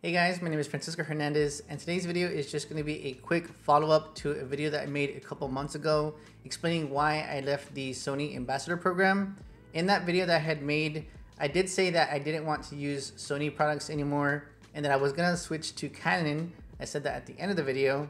Hey guys, my name is Francisco Hernandez, and today's video is just going to be a quick follow-up to a video that I made a couple months ago explaining why I left the Sony Ambassador program. In that video that I had made, I did say that I didn't want to use Sony products anymore and that I was going to switch to Canon. I said that at the end of the video,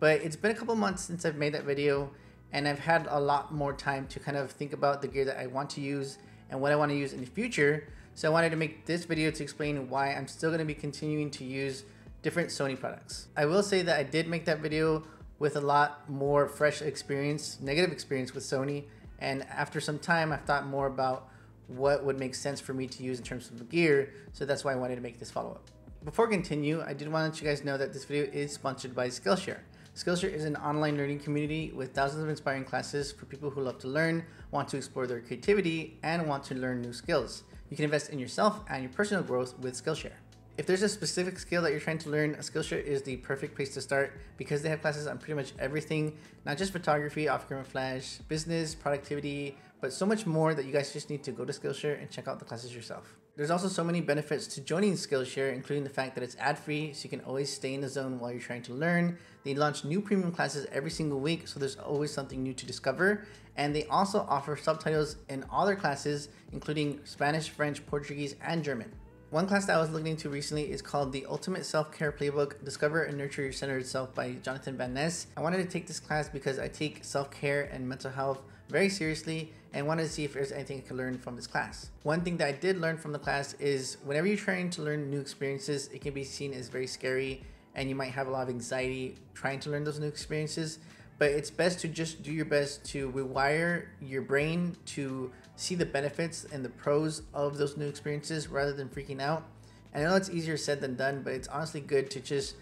but it's been a couple months since I've made that video and I've had a lot more time to kind of think about the gear that I want to use and what I want to use in the future. So I wanted to make this video to explain why I'm still going to be continuing to use different Sony products. I will say that I did make that video with a lot more fresh experience, negative experience with Sony. And after some time, I've thought more about what would make sense for me to use in terms of the gear. So that's why I wanted to make this follow up. Before I continue, I did want to let you guys know that this video is sponsored by Skillshare. Skillshare is an online learning community with thousands of inspiring classes for people who love to learn, want to explore their creativity, and want to learn new skills. You can invest in yourself and your personal growth with Skillshare. If there's a specific skill that you're trying to learn, Skillshare is the perfect place to start because they have classes on pretty much everything, not just photography, off-camera flash, business, productivity, but so much more that you guys just need to go to Skillshare and check out the classes yourself. There's also so many benefits to joining Skillshare, including the fact that it's ad-free, so you can always stay in the zone while you're trying to learn. They launch new premium classes every single week, so there's always something new to discover. And they also offer subtitles in all their classes, including Spanish, French, Portuguese, and German. One class that I was looking into recently is called The Ultimate Self-Care Playbook, Discover and Nurture Your Centered Self by Jonathan Van Ness. I wanted to take this class because I take self-care and mental health very seriously and wanted to see if there's anything I could learn from this class. One thing that I did learn from the class is whenever you're trying to learn new experiences, it can be seen as very scary and you might have a lot of anxiety trying to learn those new experiences, but it's best to just do your best to rewire your brain to see the benefits and the pros of those new experiences rather than freaking out. And I know it's easier said than done, but it's honestly good to just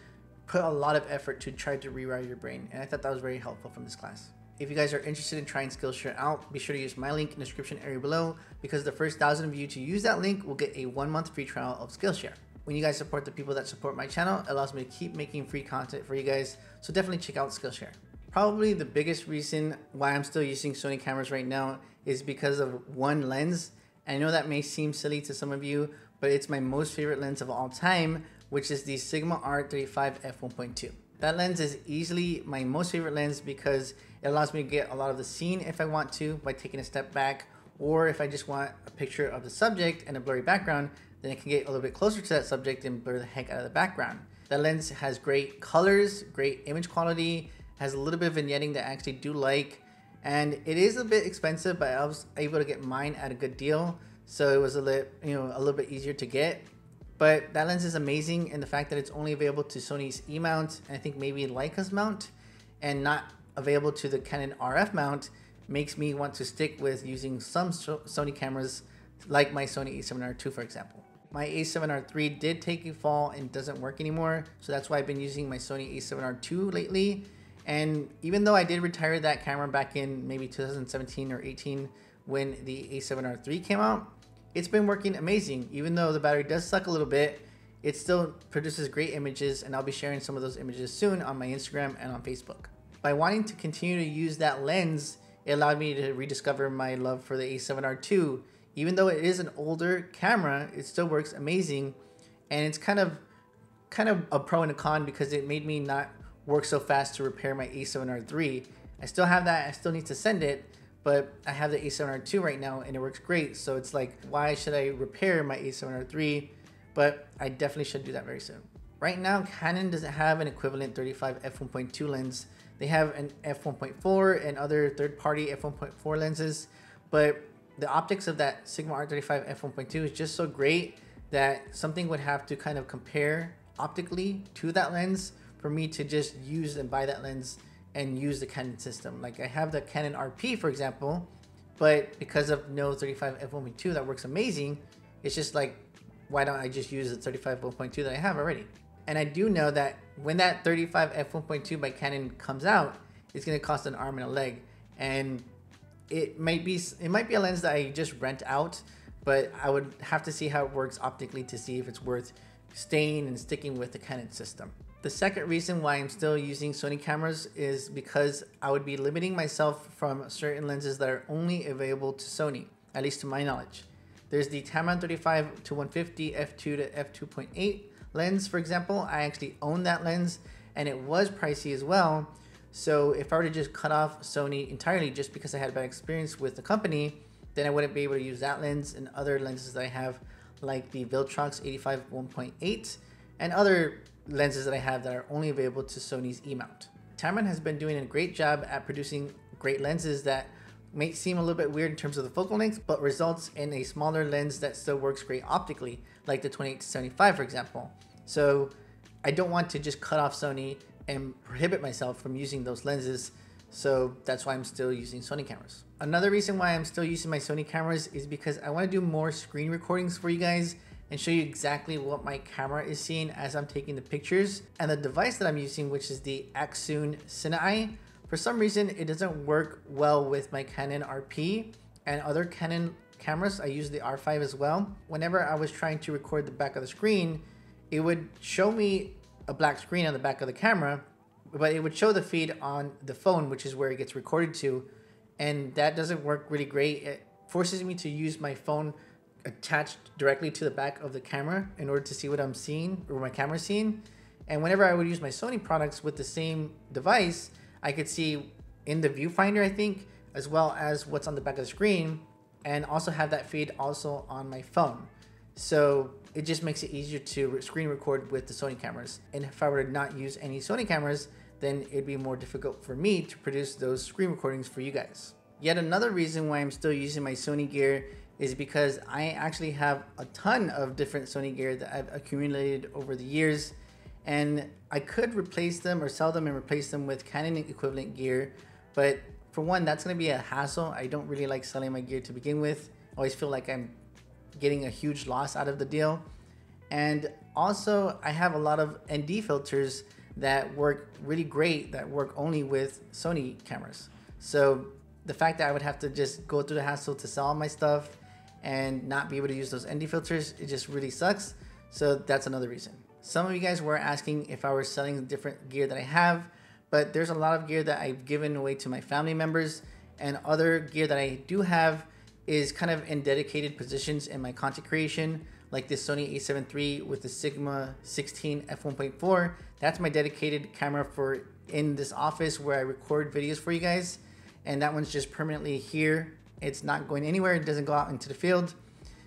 put a lot of effort to try to rewire your brain. And I thought that was very helpful from this class. If you guys are interested in trying Skillshare out, be sure to use my link in the description area below, because the first 1,000 of you to use that link will get a 1-month free trial of Skillshare. When you guys support the people that support my channel, it allows me to keep making free content for you guys. So definitely check out Skillshare. Probably the biggest reason why I'm still using Sony cameras right now is because of one lens. I know that may seem silly to some of you, but it's my most favorite lens of all time, which is the Sigma Art 35 F1.2. That lens is easily my most favorite lens because it allows me to get a lot of the scene if I want to by taking a step back, or if I just want a picture of the subject and a blurry background, then I can get a little bit closer to that subject and blur the heck out of the background. That lens has great colors, great image quality, has a little bit of vignetting that I actually do like, and it is a bit expensive, but I was able to get mine at a good deal, so it was a little bit easier to get. But that lens is amazing, and the fact that it's only available to Sony's E mount, and I think maybe Leica's mount, and not available to the Canon RF mount, makes me want to stick with using some Sony cameras, like my Sony A7R II, for example. My A7R III did take a fall and doesn't work anymore, so that's why I've been using my Sony A7R II lately. And even though I did retire that camera back in maybe 2017 or 18 when the A7R III came out, it's been working amazing. Even though the battery does suck a little bit, it still produces great images, and I'll be sharing some of those images soon on my Instagram and on Facebook. By wanting to continue to use that lens, it allowed me to rediscover my love for the A7R II. Even though it is an older camera, it still works amazing, and it's kind of a pro and a con because it made me not work so fast to repair my A7R III. I still have that, I still need to send it, but I have the A7R II right now and it works great. So it's like, why should I repair my A7R III? But I definitely should do that very soon. Right now, Canon doesn't have an equivalent 35 f1.2 lens. They have an f1.4 and other third-party f1.4 lenses, but the optics of that Sigma R35 f1.2 is just so great that something would have to kind of compare optically to that lens for me to just use and buy that lens and use the Canon system. Like I have the Canon RP, for example, but because of no 35 f1.2 that works amazing, it's just like, why don't I just use the 35 f1.2 that I have already? And I do know that when that 35 f1.2 by Canon comes out, it's gonna cost an arm and a leg. And it might be a lens that I just rent out, but I would have to see how it works optically to see if it's worth staying and sticking with the Canon system. The second reason why I'm still using Sony cameras is because I would be limiting myself from certain lenses that are only available to Sony, at least to my knowledge. There's the Tamron 35 to 150 F2 to F2.8 lens, for example. I actually own that lens and it was pricey as well. So if I were to just cut off Sony entirely just because I had a bad experience with the company, then I wouldn't be able to use that lens and other lenses that I have, like the Viltrox 85 1.8 and other lenses that I have that are only available to Sony's E-mount. Tamron has been doing a great job at producing great lenses that may seem a little bit weird in terms of the focal length, but results in a smaller lens that still works great optically, like the 28-75, for example. So I don't want to just cut off Sony and prohibit myself from using those lenses. So that's why I'm still using Sony cameras. Another reason why I'm still using my Sony cameras is because I want to do more screen recordings for you guys and show you exactly what my camera is seeing as I'm taking the pictures. And the device that I'm using, which is the Axun CineEye, for some reason, it doesn't work well with my Canon RP and other Canon cameras. I use the R5 as well. Whenever I was trying to record the back of the screen, it would show me a black screen on the back of the camera, but it would show the feed on the phone, which is where it gets recorded to. And that doesn't work really great. It forces me to use my phone attached directly to the back of the camera in order to see what I'm seeing or my camera's seeing. And whenever I would use my Sony products with the same device, I could see in the viewfinder, I think, as well as what's on the back of the screen, and also have that feed also on my phone. So it just makes it easier to screen record with the Sony cameras. And if I were to not use any Sony cameras, then it'd be more difficult for me to produce those screen recordings for you guys. Yet another reason why I'm still using my Sony gear is because I actually have a ton of different Sony gear that I've accumulated over the years, and I could replace them or sell them and replace them with Canon equivalent gear. But for one, that's gonna be a hassle. I don't really like selling my gear to begin with. I always feel like I'm getting a huge loss out of the deal. And also I have a lot of ND filters that work really great, that work only with Sony cameras. So the fact that I would have to just go through the hassle to sell all my stuff and not be able to use those ND filters, it just really sucks. So that's another reason. Some of you guys were asking if I were selling different gear that I have, but there's a lot of gear that I've given away to my family members, and other gear that I do have is kind of in dedicated positions in my content creation, like this Sony A7 III with the Sigma 16 F1.4. That's my dedicated camera for in this office where I record videos for you guys. And that one's just permanently here. It's not going anywhere. It doesn't go out into the field.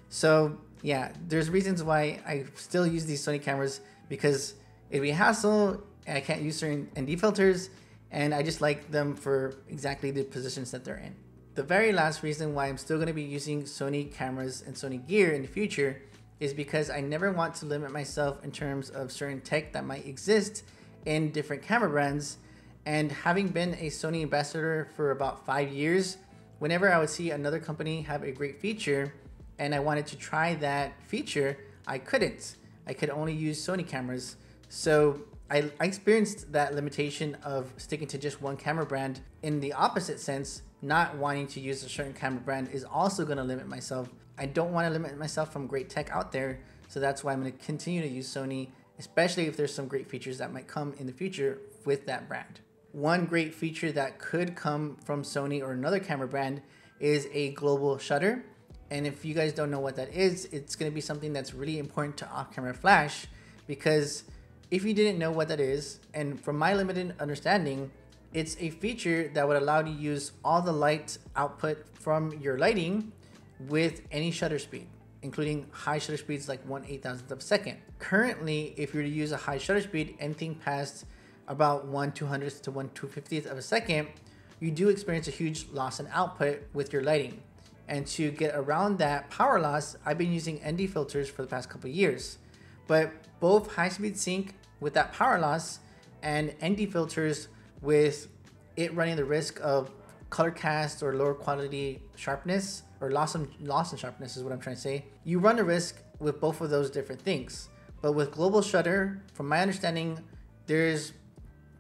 So yeah, there's reasons why I still use these Sony cameras, because it'd be a hassle and I can't use certain ND filters, and I just like them for exactly the positions that they're in. The very last reason why I'm still gonna be using Sony cameras and Sony gear in the future is because I never want to limit myself in terms of certain tech that might exist in different camera brands. And having been a Sony ambassador for about 5 years, whenever I would see another company have a great feature, and I wanted to try that feature, I couldn't. I could only use Sony cameras. So I experienced that limitation of sticking to just one camera brand. In the opposite sense, not wanting to use a certain camera brand is also gonna limit myself. I don't wanna limit myself from great tech out there. So that's why I'm gonna continue to use Sony, especially if there's some great features that might come in the future with that brand. One great feature that could come from Sony or another camera brand is a global shutter. And if you guys don't know what that is, it's gonna be something that's really important to off-camera flash, because if you didn't know what that is, and from my limited understanding, it's a feature that would allow you to use all the light output from your lighting with any shutter speed, including high shutter speeds like 1/8000th of a second. Currently, if you were to use a high shutter speed, anything past about 1/200th to 1/250th of a second, you do experience a huge loss in output with your lighting. And to get around that power loss, I've been using ND filters for the past couple of years. But both high-speed sync with that power loss and ND filters with it running the risk of color cast or lower quality sharpness, or loss in sharpness is what I'm trying to say. You run a risk with both of those different things. But with global shutter, from my understanding, there's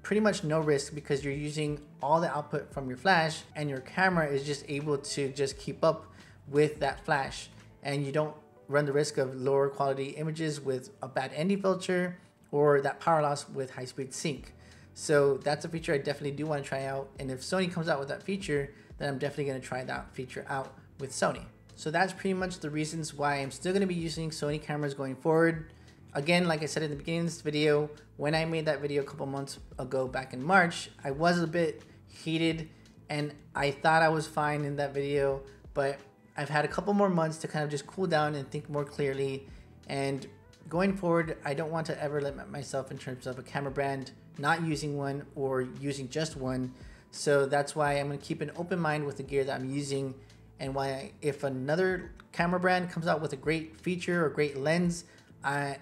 pretty much no risk, because you're using all the output from your flash and your camera is just able to just keep up with that flash, and you don't run the risk of lower quality images with a bad ND filter or that power loss with high speed sync. So that's a feature I definitely do want to try out, and if Sony comes out with that feature, then I'm definitely going to try that feature out with Sony. So that's pretty much the reasons why I'm still going to be using Sony cameras going forward. Again, like I said in the beginning of this video, when I made that video a couple months ago back in March, I was a bit heated and I thought I was fine in that video, but I've had a couple more months to kind of just cool down and think more clearly. And going forward, I don't want to ever limit myself in terms of a camera brand, not using one or using just one. So that's why I'm going to keep an open mind with the gear that I'm using, and why if another camera brand comes out with a great feature or great lens,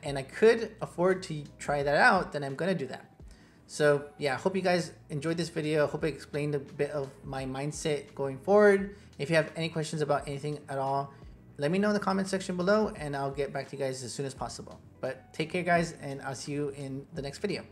and I could afford to try that out, then I'm going to do that. So yeah, I hope you guys enjoyed this video. I hope I explained a bit of my mindset going forward. If you have any questions about anything at all, let me know in the comment section below and I'll get back to you guys as soon as possible. But take care guys, and I'll see you in the next video.